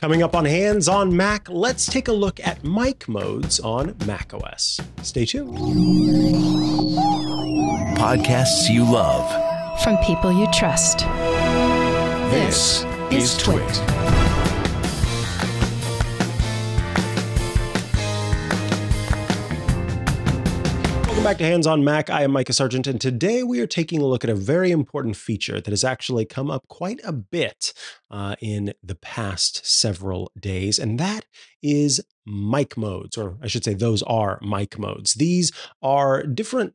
Coming up on Hands On Mac, let's take a look at mic modes on macOS. Stay tuned. Podcasts you love from people you trust. This is TWiT. Welcome back to Hands On Mac. I am Micah Sargent, and today we are taking a look at a very important feature that has actually come up quite a bit in the past several days, and that is mic modes, or I should say those are mic modes. These are different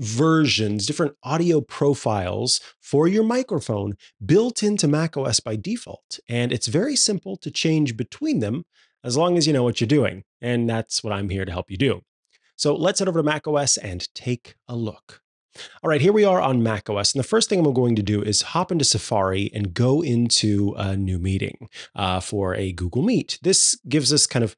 versions, different audio profiles for your microphone built into macOS by default. And it's very simple to change between them as long as you know what you're doing. And that's what I'm here to help you do. So let's head over to macOS and take a look. All right, here we are on macOS. And the first thing I'm going to do is hop into Safari and go into a new meeting for a Google Meet. This gives us kind of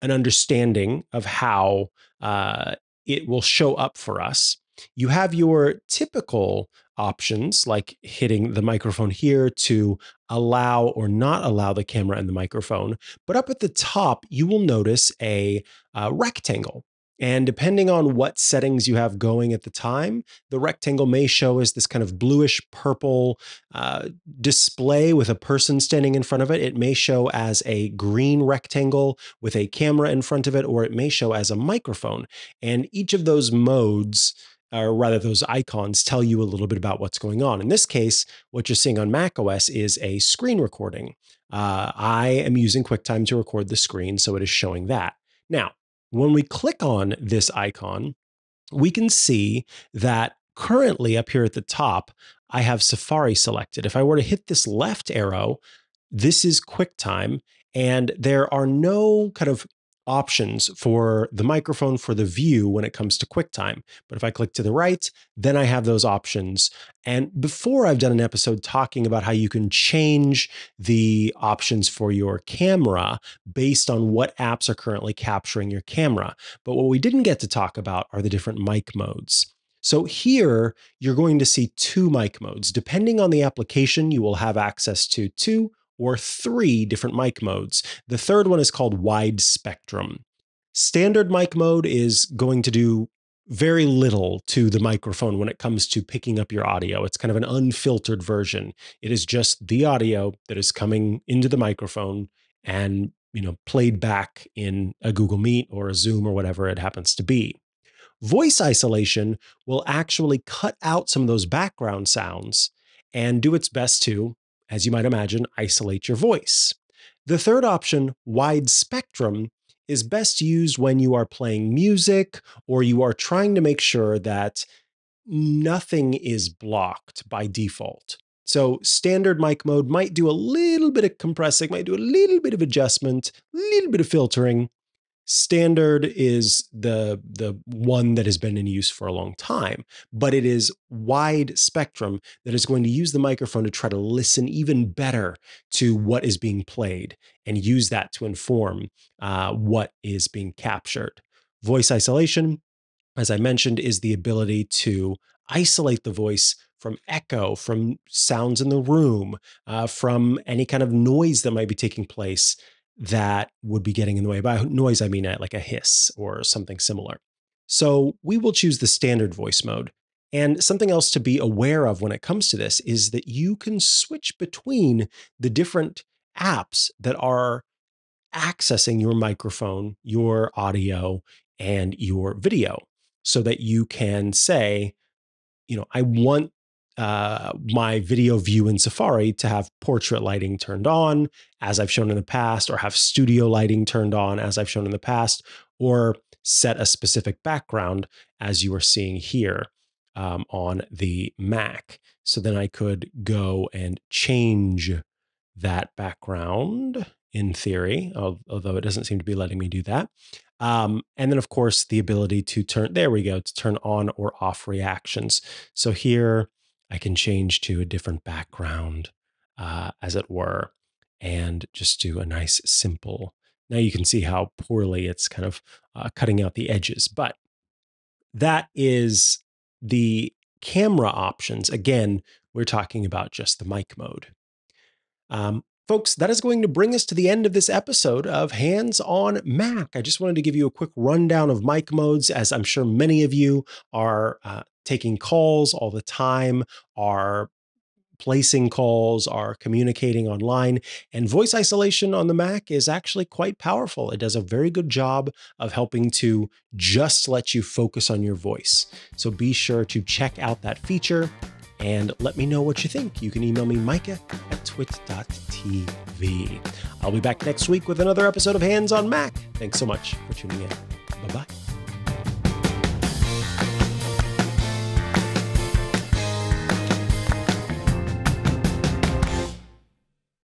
an understanding of how it will show up for us. You have your typical options, like hitting the microphone here to allow or not allow the camera and the microphone. But up at the top, you will notice a rectangle. And depending on what settings you have going at the time, the rectangle may show as this kind of bluish purple display with a person standing in front of it. It may show as a green rectangle with a camera in front of it, or it may show as a microphone. And each of those modes, or rather those icons, tell you a little bit about what's going on. In this case, what you're seeing on macOS is a screen recording. I am using QuickTime to record the screen, so it is showing that. Now, when we click on this icon, we can see that currently up here at the top, I have Safari selected. If I were to hit this left arrow, this is QuickTime, and there are no kind of options for the microphone, for the view when it comes to QuickTime. But if I click to the right, then I have those options. And before, I've done an episode talking about how you can change the options for your camera based on what apps are currently capturing your camera. But what we didn't get to talk about are the different mic modes. So here, you're going to see two mic modes. Depending on the application, you will have access to two or three different mic modes. The third one is called wide spectrum. Standard mic mode is going to do very little to the microphone when it comes to picking up your audio. It's kind of an unfiltered version. It is just the audio that is coming into the microphone and, you know, played back in a Google Meet or a Zoom or whatever it happens to be. Voice isolation will actually cut out some of those background sounds and do its best to, as you might imagine, isolate your voice. The third option, wide spectrum, is best used when you are playing music or you are trying to make sure that nothing is blocked by default. So standard mic mode might do a little bit of compressing, might do a little bit of adjustment, a little bit of filtering. Standard is the one that has been in use for a long time, but it is wide spectrum that is going to use the microphone to try to listen even better to what is being played and use that to inform what is being captured. Voice isolation, as I mentioned, is the ability to isolate the voice from echo, from sounds in the room, from any kind of noise that might be taking place that would be getting in the way. By noise, I mean like a hiss or something similar. So we will choose the standard voice mode. And something else to be aware of when it comes to this is that you can switch between the different apps that are accessing your microphone, your audio, and your video, so that you can say, you know, I want my video view in Safari to have portrait lighting turned on, as I've shown in the past, or have studio lighting turned on, as I've shown in the past, or set a specific background, as you are seeing here on the Mac. So then I could go and change that background in theory, although it doesn't seem to be letting me do that. And then of course, the ability to turn, there we go, to turn on or off reactions. So here, I can change to a different background, as it were, and just do a nice simple. Now you can see how poorly it's kind of cutting out the edges, but that is the camera options. Again, we're talking about just the mic mode. Folks, that is going to bring us to the end of this episode of Hands On Mac. I just wanted to give you a quick rundown of mic modes, as I'm sure many of you are taking calls all the time, are placing calls, are communicating online, and voice isolation on the Mac is actually quite powerful. It does a very good job of helping to just let you focus on your voice. So be sure to check out that feature and let me know what you think. You can email me, Micah@TWiT.tv. I'll be back next week with another episode of Hands on Mac. Thanks so much for tuning in. Bye-bye.